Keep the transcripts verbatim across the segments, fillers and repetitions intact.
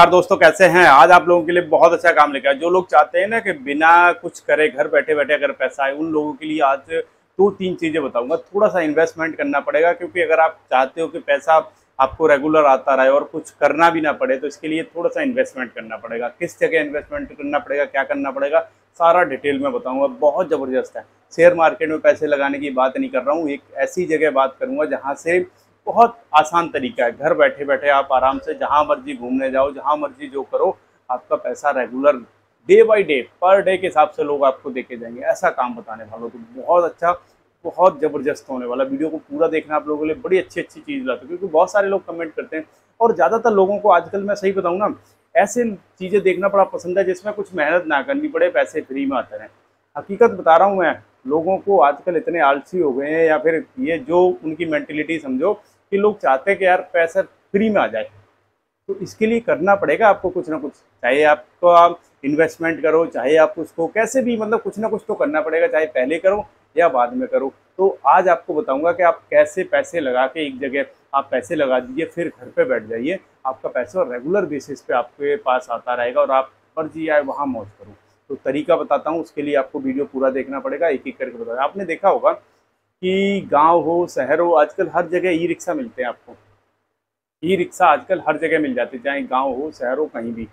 यार दोस्तों कैसे हैं। आज आप लोगों के लिए बहुत अच्छा काम लेकर आए। जो लोग चाहते हैं ना कि बिना कुछ करे घर बैठे बैठे अगर पैसा आए, उन लोगों के लिए आज दो तीन चीज़ें बताऊंगा। थोड़ा सा इन्वेस्टमेंट करना पड़ेगा, क्योंकि अगर आप चाहते हो कि पैसा आपको रेगुलर आता रहे और कुछ करना भी ना पड़े, तो इसके लिए थोड़ा सा इन्वेस्टमेंट करना पड़ेगा। किस जगह इन्वेस्टमेंट करना पड़ेगा, क्या करना पड़ेगा, सारा डिटेल में बताऊंगा। बहुत ज़बरदस्त है। शेयर मार्केट में पैसे लगाने की बात नहीं कर रहा हूँ, एक ऐसी जगह बात करूँगा जहाँ से बहुत आसान तरीका है, घर बैठे बैठे आप आराम से जहाँ मर्जी घूमने जाओ, जहाँ मर्जी जो करो, आपका पैसा regular day by day per day के हिसाब से लोग आपको देके जाएंगे। ऐसा काम बताने वालों को बहुत अच्छा, बहुत ज़बरदस्त होने वाला। वीडियो को पूरा देखना आप लोगों के लिए, बड़ी अच्छी अच्छी चीज़ लाते हैं, क्योंकि बहुत सारे लोग कमेंट करते हैं और ज़्यादातर लोगों को आजकल मैं सही बताऊँ ना, ऐसे चीज़ें देखना बड़ा पसंद है जिसमें कुछ मेहनत ना करनी पड़े, पैसे फ्री में आते रहें। हकीकत बता रहा हूँ मैं, लोगों को आजकल इतने आलसी हो गए हैं, या फिर ये जो उनकी मैंटेलिटी समझो कि लोग चाहते हैं कि यार पैसा फ्री में आ जाए। तो इसके लिए करना पड़ेगा आपको कुछ ना कुछ, चाहे आपको आप इन्वेस्टमेंट करो, चाहे आप उसको कैसे भी, मतलब कुछ ना कुछ तो करना पड़ेगा, चाहे पहले करो या बाद में करो। तो आज आपको बताऊंगा कि आप कैसे पैसे लगा के एक जगह आप पैसे लगा दीजिए, फिर घर पे बैठ जाइए, आपका पैसा रेगुलर बेसिस पे आपके पास आता रहेगा और आप मर्जी आए वहाँ मौज करो। तो तरीका बताता हूँ, उसके लिए आपको वीडियो पूरा देखना पड़ेगा, एक एक करके बताऊँगा। आपने देखा होगा कि गाँव हो, शहर हो, आजकल हर जगह ई रिक्शा मिलते हैं आपको। ई रिक्शा आजकल हर जगह मिल जाती है, चाहे गाँव हो, शहर हो, कहीं भी।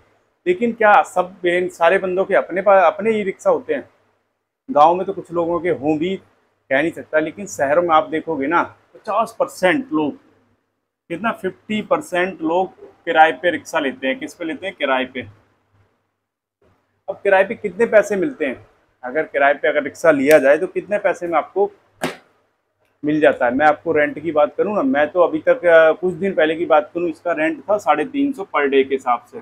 लेकिन क्या सब सारे बंदों के अपने पास अपने ई रिक्शा होते हैं? गांव में तो कुछ लोगों के हों भी, कह नहीं सकता, लेकिन शहरों में आप देखोगे ना पचास परसेंट लोग, कितना पचास परसेंट लोग किराए पे रिक्शा लेते हैं। किस पे लेते हैं? किराए पे। अब किराए पे कितने पैसे मिलते हैं? अगर किराए पे अगर रिक्शा लिया जाए तो कितने पैसे में आपको मिल जाता है। मैं आपको रेंट की बात करूँ ना, मैं तो अभी तक कुछ दिन पहले की बात करूँ, इसका रेंट था साढ़े तीन सौ पर डे के हिसाब से,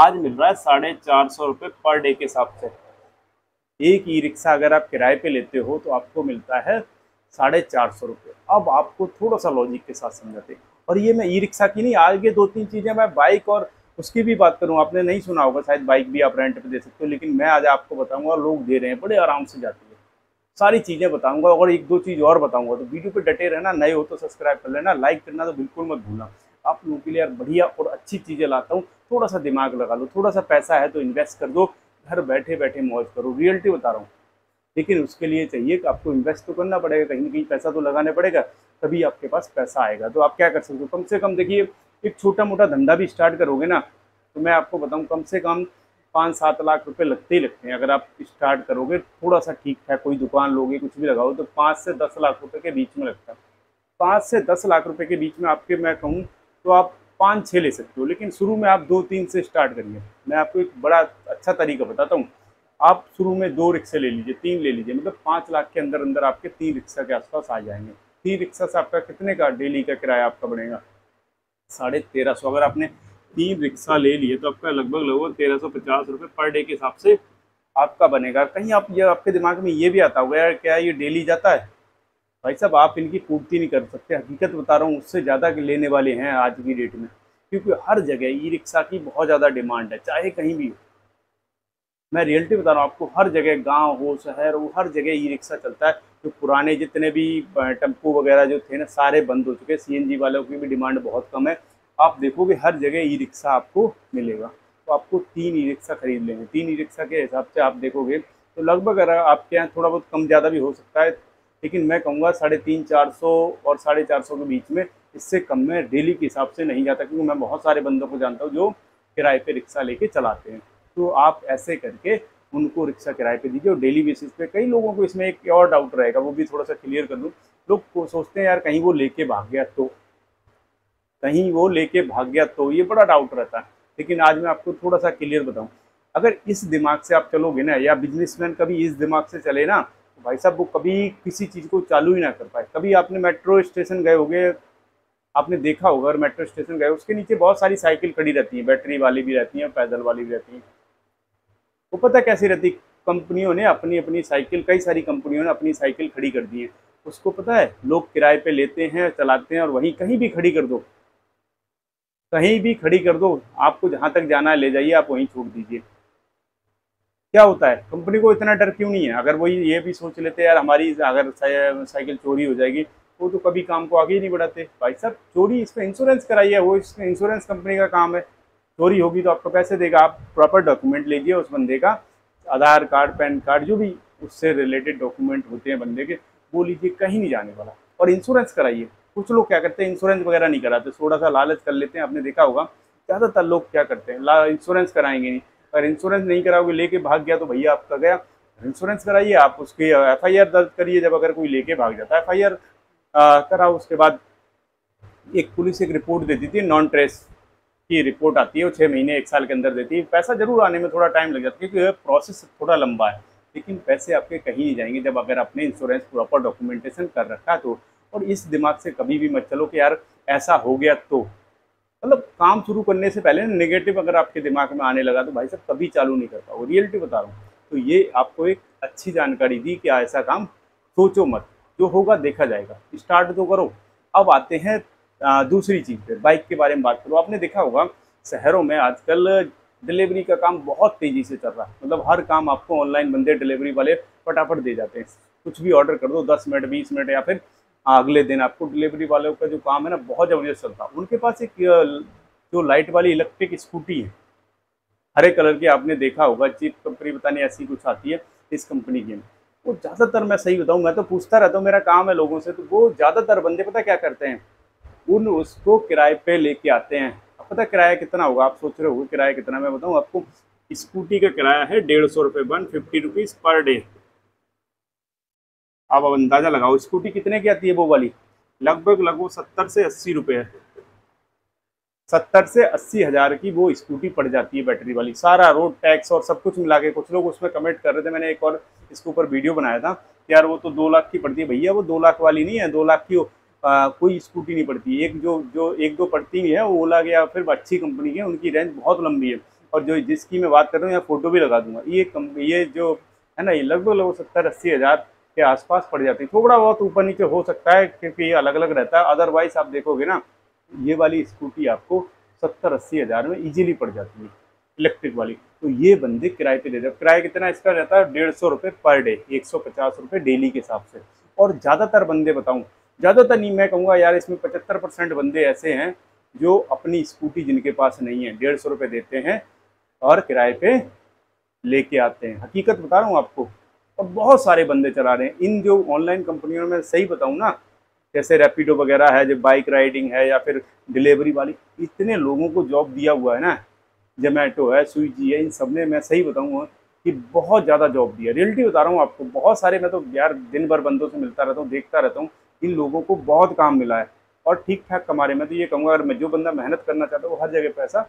आज मिल रहा है साढ़े चार सौ रुपये पर डे के हिसाब से। एक ई रिक्शा अगर आप किराए पे लेते हो तो आपको मिलता है साढ़े चार सौ रुपये। अब आपको थोड़ा सा लॉजिक के साथ समझाते हैं। और ये मैं ई रिक्शा की नहीं, आगे दो तीन चीज़ें मैं बाइक और उसकी भी बात करूँ। आपने नहीं सुना होगा शायद, बाइक भी आप रेंट पे दे सकते हो, लेकिन मैं आज आपको बताऊँगा, लोग दे रहे हैं, बड़े आराम से जाती है। सारी चीज़ें बताऊँगा और एक दो चीज़ और बताऊँगा। तो वीडियो पर डटे रहना, नए हो तो सब्सक्राइब कर लेना, लाइक करना तो बिल्कुल मत भूलना। आप लोगों के लिए यार बढ़िया और अच्छी चीज़ें लाता हूँ। थोड़ा सा दिमाग लगा लो, थोड़ा सा पैसा है तो इन्वेस्ट कर दो, घर बैठे बैठे मौज करो। रियलिटी बता रहा हूँ, लेकिन उसके लिए चाहिए कि आपको इन्वेस्ट तो करना पड़ेगा, कहीं ना कहीं पैसा तो लगाना पड़ेगा, तभी आपके पास पैसा आएगा। तो आप क्या कर सकते हो, कम से कम देखिए एक छोटा मोटा धंधा भी स्टार्ट करोगे ना, तो मैं आपको बताऊँ कम से कम पाँच सात लाख रुपए लगते ही लगते हैं। अगर आप स्टार्ट करोगे थोड़ा सा ठीक ठाक, कोई दुकान लोगे, कुछ भी लगाओ, तो पाँच से दस लाख रुपये के बीच में लगता है। पाँच से दस लाख रुपये के बीच में आपके, मैं कहूँ तो आप पाँच छः ले सकते हो, लेकिन शुरू में आप दो तीन से स्टार्ट करिए। मैं आपको एक बड़ा अच्छा तरीका बताता हूँ। आप शुरू में दो रिक्शे ले लीजिए, तीन ले लीजिए, मतलब पाँच लाख के अंदर अंदर आपके तीन रिक्शा के आसपास आ जाएंगे। तीन रिक्शा से आपका कितने का डेली का किराया आपका बढ़ेगा? साढ़े तेरह सौ। अगर आपने तीन रिक्शा ले लिए तो आपका लगभग लगभग तेरह सौ पचास रुपये पर डे के हिसाब से आपका बनेगा। कहीं आप ये, आपके दिमाग में ये भी आता होगा यार क्या ये डेली जाता है? भाई साहब, आप इनकी पूर्ति नहीं कर सकते। हकीकत बता रहा हूँ, उससे ज़्यादा के लेने वाले हैं आज की डेट में, क्योंकि हर जगह ई रिक्शा की बहुत ज़्यादा डिमांड है, चाहे कहीं भी हो। मैं रियलिटी बता रहा हूँ आपको, हर जगह गांव हो, शहर हो, हर जगह ई रिक्शा चलता है। जो पुराने जितने भी टेम्पो वगैरह जो थे ना, सारे बंद हो चुके। सी एन जी वालों की भी डिमांड बहुत कम है। आप देखोगे हर जगह ई रिक्शा आपको मिलेगा। तो आपको तीन ई रिक्शा खरीद लेंगे। तीन ई रिक्शा के हिसाब से आप देखोगे तो लगभग, अगर आपके यहाँ थोड़ा बहुत कम ज़्यादा भी हो सकता है, लेकिन मैं कहूँगा साढ़े तीन चार सौ और साढ़े चार सौ के बीच में, इससे कम में डेली के हिसाब से नहीं जाता, क्योंकि मैं बहुत सारे बंदों को जानता हूँ जो किराए पे रिक्शा लेके चलाते हैं। तो आप ऐसे करके उनको रिक्शा किराए पे दीजिए और डेली बेसिस पे। कई लोगों को इसमें एक और डाउट रहेगा, वो भी थोड़ा सा क्लियर कर दूँ। लोग सोचते हैं यार कहीं वो लेके भाग गया तो, कहीं वो लेके भाग गया तो, ये बड़ा डाउट रहता है। लेकिन आज मैं आपको थोड़ा सा क्लियर बताऊँ, अगर इस दिमाग से आप चलोगे ना, या बिजनेसमैन कभी इस दिमाग से चले ना, भाई साहब वो कभी किसी चीज़ को चालू ही ना कर पाए। कभी आपने मेट्रो स्टेशन गए होगे, आपने देखा होगा, और मेट्रो स्टेशन गए उसके नीचे बहुत सारी साइकिल खड़ी रहती हैं, बैटरी वाली भी रहती हैं, पैदल वाली भी रहती हैं। वो पता कैसी रहती, कंपनियों ने अपनी अपनी साइकिल, कई सारी कंपनियों ने अपनी साइकिल खड़ी कर दी है। उसको पता है लोग किराए पर लेते हैं, चलाते हैं, और वहीं कहीं भी खड़ी कर दो, कहीं भी खड़ी कर दो, आपको जहाँ तक जाना है ले जाइए, आप वहीं छोड़ दीजिए। क्या होता है, कंपनी को इतना डर क्यों नहीं है? अगर वही ये भी सोच लेते यार हमारी अगर साइकिल चोरी हो जाएगी, वो तो कभी काम को आगे ही नहीं बढ़ाते। भाई साहब चोरी, इस पर इंश्योरेंस कराइए, वो इसमें इंश्योरेंस कंपनी का काम है। चोरी होगी तो आपको पैसे देगा। आप प्रॉपर डॉक्यूमेंट लीजिए उस बंदे का, आधार कार्ड, पैन कार्ड, जो भी उससे रिलेटेड डॉक्यूमेंट होते हैं बंदे के, वो लीजिए, कहीं नहीं जाने वाला। और इंश्योरेंस कराइए। कुछ लोग क्या करते हैं, इंश्योरेंस वगैरह नहीं कराते, थोड़ा सा लालच कर लेते हैं। आपने देखा होगा ज़्यादातर लोग क्या करते हैं, इंश्योरेंस कराएंगे नहीं। अगर इंश्योरेंस नहीं कराओगे, लेके भाग गया तो भैया आपका गया। इंश्योरेंस कराइए, आप उसके एफआईआर दर्ज करिए। जब अगर कोई लेके भाग जाता है, एफआईआर कराओ। उसके बाद एक पुलिस एक रिपोर्ट दे देती है, नॉन ट्रेस की रिपोर्ट आती है, वो छः महीने एक साल के अंदर देती है। पैसा जरूर आने में थोड़ा टाइम लग जाता है क्योंकि प्रोसेस थोड़ा लंबा है, लेकिन पैसे आपके कहीं नहीं जाएंगे जब अगर आपने इंश्योरेंस प्रॉपर डॉक्यूमेंटेशन कर रखा है तो। और इस दिमाग से कभी भी मत चलो कि यार ऐसा हो गया तो, मतलब काम शुरू करने से पहले नेगेटिव अगर आपके दिमाग में आने लगा तो भाई साहब कभी चालू नहीं कर पाओ, रियलिटी बता रहा हूँ। तो ये आपको एक अच्छी जानकारी दी कि ऐसा काम सोचो मत, जो होगा देखा जाएगा, स्टार्ट तो करो। अब आते हैं दूसरी चीज़ पर, बाइक के बारे में बात करो। आपने देखा होगा शहरों में आजकल डिलीवरी का काम बहुत तेज़ी से चल रहा है, मतलब हर काम आपको ऑनलाइन बंदे डिलीवरी वाले फटाफट दे जाते हैं। कुछ भी ऑर्डर कर दो, दस मिनट बीस मिनट या फिर अगले दिन आपको डिलीवरी वालों का जो काम है ना बहुत ज़बरदस्त चलता है। उनके पास एक जो लाइट वाली इलेक्ट्रिक स्कूटी है, हरे कलर की, आपने देखा होगा चीप कंपनी पता नहीं ऐसी कुछ आती है इस कंपनी की। वो ज़्यादातर, मैं सही बताऊँ, मैं तो पूछता रहता हूँ, मेरा काम है लोगों से, तो वो ज़्यादातर बंदे पता क्या करते हैं, उन उसको किराए पे लेके आते हैं। अब पता किराया कितना होगा, आप सोच रहे होगा किराया कितना, मैं बताऊँ आपको। स्कूटी का किराया है डेढ़ सौ रुपये, one fifty rupees per day. आप अब अंदाज़ा लगाओ स्कूटी कितने की आती है, वो वाली लगभग लगभग सत्तर से अस्सी रुपये है, सत्तर से अस्सी हज़ार की वो स्कूटी पड़ जाती है बैटरी वाली, सारा रोड टैक्स और सब कुछ मिला के। कुछ लोग उसमें कमेंट कर रहे थे, मैंने एक और इसके ऊपर वीडियो बनाया था, यार वो तो दो लाख की पड़ती है। भैया वो दो लाख वाली नहीं है, दो लाख की आ, कोई स्कूटी नहीं पड़ती। एक जो जो एक दो पड़ती है वो ओला या फिर अच्छी कंपनी की, उनकी रेंज बहुत लंबी है। और जो जिसकी मैं बात कर रहा हूँ, यहाँ फ़ोटो भी लगा दूंगा, ये ये जो है ना, ये लगभग लगभग सत्तर अस्सी हज़ार के आसपास पड़ जाती है। थोड़ा बहुत ऊपर नीचे हो सकता है क्योंकि ये अलग अलग रहता है, अदरवाइज आप देखोगे ना, ये वाली स्कूटी आपको सत्तर अस्सी हज़ार में इजीली पड़ जाती है, इलेक्ट्रिक वाली। तो ये बंदे किराए पे दे देते हैं। किराया कितना इसका रहता है, डेढ़ सौ रुपये पर डे, एक सौ पचास रुपये डेली के हिसाब से। और ज़्यादातर बंदे बताऊँ, ज़्यादातर नहीं, मैं कहूँगा यार इसमें पचहत्तर परसेंट बंदे ऐसे हैं जो अपनी स्कूटी जिनके पास नहीं है, डेढ़ सौ रुपये देते हैं और किराए पर लेके आते हैं। हकीकत बता रहा हूँ आपको। और बहुत सारे बंदे चला रहे हैं इन जो ऑनलाइन कंपनियों में, सही बताऊँ ना, जैसे रैपिडो वगैरह है, जो बाइक राइडिंग है, या फिर डिलीवरी वाली, इतने लोगों को जॉब दिया हुआ है ना। जोमेटो है, स्विगी है, इन सब ने, मैं सही बताऊँगा कि बहुत ज़्यादा जॉब दिया, रियलिटी बता रहा हूँ आपको। बहुत सारे, मैं तो यार दिन भर बंदों से मिलता रहता हूँ, देखता रहता हूँ, इन लोगों को बहुत काम मिला है और ठीक ठाक कमा रहे। मैं तो ये कहूँगा अगर जो बंदा मेहनत करना चाहता है वो हर जगह पैसा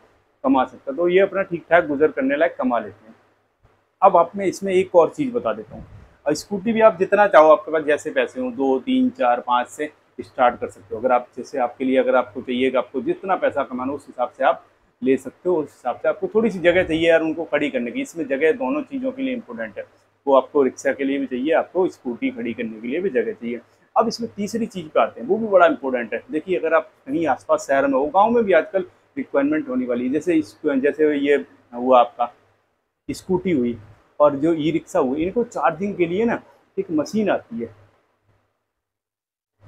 कमा सकता है, तो ये अपना ठीक ठाक गुजर करने लायक कमा लेते हैं। अब आप मैं इसमें एक और चीज़ बता देता हूँ, और स्कूटी भी आप जितना चाहो, आपके पास जैसे पैसे हो, दो तीन चार पाँच से स्टार्ट कर सकते हो। अगर आप जैसे आपके लिए, अगर आपको चाहिए, आपको जितना पैसा कमाना उस हिसाब से आप ले सकते हो। उस हिसाब से आपको थोड़ी सी जगह चाहिए यार उनको खड़ी करने की, इसमें जगह दोनों चीज़ों के लिए इंपॉर्टेंट है। वो आपको रिक्शा के लिए भी चाहिए, आपको स्कूटी खड़ी करने के लिए भी जगह चाहिए। अब इसमें तीसरी चीज़ पे आते हैं, वो भी बड़ा इंपॉर्टेंट है। देखिए अगर आप कहीं आसपास शहर में हो, गाँव में भी आजकल रिक्वायरमेंट होने वाली है, जैसे जैसे ये हुआ आपका स्कूटी हुई और जो ई रिक्शा हुई, इनको चार्जिंग के लिए ना एक मशीन आती है,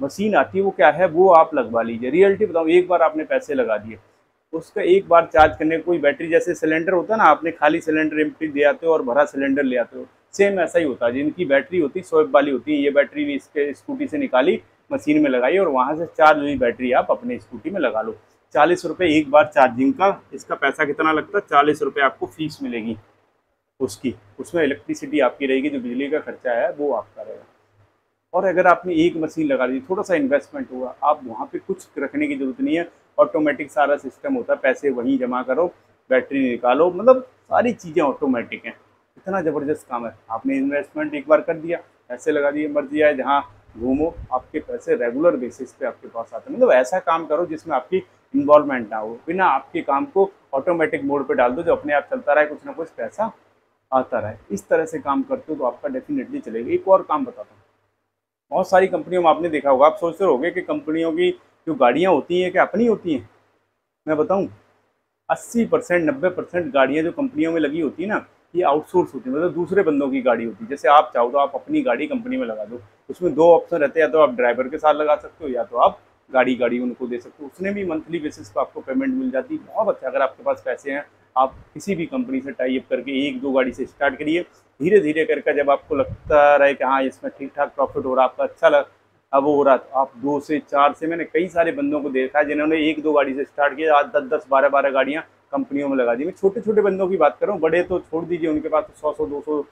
मशीन आती है वो क्या है, वो आप लगवा लीजिए। रियलिटी बताऊँ, एक बार आपने पैसे लगा दिए, उसका एक बार चार्ज करने कोई बैटरी, जैसे सिलेंडर होता है ना, आपने खाली सिलेंडर एम्प्टी दे आते हो और भरा सिलेंडर ले आते हो, सेम ऐसा ही होता है। जिनकी बैटरी होती है स्वैप वाली होती है, ये बैटरी भी इसके स्कूटी से निकाली, मशीन में लगाई और वहाँ से चार्ज हुई बैटरी आप अपने स्कूटी में लगा लो। चालीस रुपये एक बार चार्जिंग का, इसका पैसा कितना लगता है, चालीस रुपये आपको फीस मिलेगी उसकी, उसमें इलेक्ट्रिसिटी आपकी रहेगी, जो बिजली का खर्चा है वो आपका रहेगा। और अगर आपने एक मशीन लगा दी, थोड़ा सा इन्वेस्टमेंट हुआ, आप वहाँ पे कुछ रखने की ज़रूरत नहीं है, ऑटोमेटिक सारा सिस्टम होता है, पैसे वहीं जमा करो, बैटरी निकालो, मतलब सारी चीज़ें ऑटोमेटिक हैं। इतना ज़बरदस्त काम है। आपने इन्वेस्टमेंट एक बार कर दिया, पैसे लगा दिए, मर्जी आए जहाँ घूमो, आपके पैसे रेगुलर बेसिस पे आपके पास आते हैं। मतलब ऐसा काम करो जिसमें आपकी इन्वॉल्वमेंट ना हो, बिना आपके काम को ऑटोमेटिक मोड पर डाल दो, जो अपने आप चलता रहे, कुछ ना कुछ पैसा आता रहे। इस तरह से काम करते हो तो आपका डेफिनेटली चलेगा। एक और काम बताता हूँ, बहुत सारी कंपनियों में आपने देखा होगा, आप सोचते रहोगे कि कंपनियों की जो गाड़ियाँ होती हैं क्या अपनी होती हैं, मैं बताऊँ अस्सी परसेंट नब्बे परसेंट गाड़ियाँ जो कंपनियों में लगी होती हैं ना, ये आउटसोर्स होती है, मतलब दूसरे बंदों की गाड़ी होती है। जैसे आप चाहो तो आप अपनी गाड़ी कंपनी में लगा दो, उसमें दो ऑप्शन रहते हैं, या तो आप ड्राइवर के साथ लगा सकते हो, या तो आप गाड़ी गाड़ी उनको दे सकते हो, उसने भी मंथली बेसिस पर आपको पेमेंट मिल जाती है। बहुत अच्छा, अगर आपके पास पैसे हैं आप किसी भी कंपनी से टाई अप करके एक दो गाड़ी से स्टार्ट करिए, धीरे धीरे करके जब आपको लगता रहे कि हाँ इसमें ठीक ठाक प्रॉफिट हो रहा है, आपका अच्छा लग अब हो रहा, तो आप दो से चार से, मैंने कई सारे बंदों को देखा है जिन्होंने एक दो गाड़ी से स्टार्ट किया, आज दस दस बारह बारह गाड़ियाँ कंपनियों में लगा दी। मैं छोटे छोटे बंदों की बात करूँ, बड़े तो छोड़ दीजिए, उनके पास सौ सौ दो सौ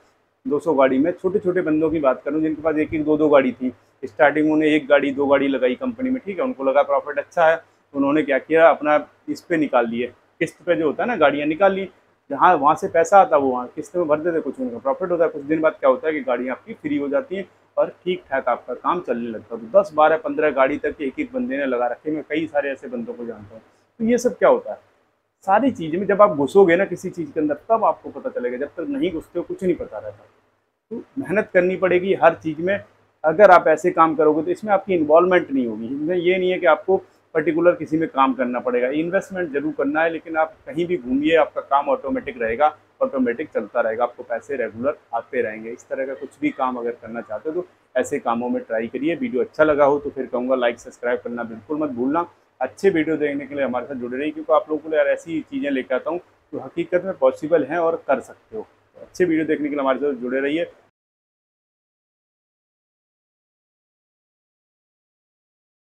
दो सौ गाड़ी में, छोटे छोटे बंदों की बात करूँ जिनके पास एक एक दो दो गाड़ी थी, स्टार्टिंग उन्हें एक गाड़ी दो गाड़ी लगाई कंपनी में, ठीक है, उनको लगा प्रॉफिट अच्छा है, उन्होंने क्या किया अपना इस पे निकाल लिए, किस्त पे जो होता है ना गाड़ियाँ निकाल ली, जहाँ वहाँ से पैसा आता वो वहाँ किस्त में भर देते, कुछ उनका प्रॉफिट होता है, कुछ दिन बाद क्या होता है कि गाड़ियाँ आपकी फ्री हो जाती हैं और ठीक ठाक आपका काम चलने लगता है। तो दस बारह पंद्रह गाड़ी तक एक एक बंदे ने लगा रखे, मैं कई सारे ऐसे बंदों को जानता हूँ। तो ये सब क्या होता है, सारी चीज़ में जब आप घुसोगे ना किसी चीज़ के अंदर तब आपको पता चलेगा, जब तक नहीं घुसते हो कुछ नहीं पता रहता। तो मेहनत करनी पड़ेगी हर चीज़ में, अगर आप ऐसे काम करोगे तो इसमें आपकी इन्वॉल्वमेंट नहीं होगी। इसमें ये नहीं है कि आपको पर्टिकुलर किसी में काम करना पड़ेगा, इन्वेस्टमेंट जरूर करना है, लेकिन आप कहीं भी घूमिए आपका काम ऑटोमेटिक रहेगा, ऑटोमेटिक चलता रहेगा, आपको पैसे रेगुलर आते रहेंगे। इस तरह का कुछ भी काम अगर करना चाहते हो तो ऐसे कामों में ट्राई करिए। वीडियो अच्छा लगा हो तो फिर कहूँगा लाइक सब्सक्राइब करना बिल्कुल मत भूलना। अच्छे वीडियो देखने के लिए हमारे साथ जुड़े रहिए, क्योंकि आप लोगों को यार ऐसी चीज़ें लेकर आता हूँ जो हकीकत में पॉसिबल हैं और कर सकते हो। अच्छे वीडियो देखने के लिए हमारे साथ जुड़े रहिए।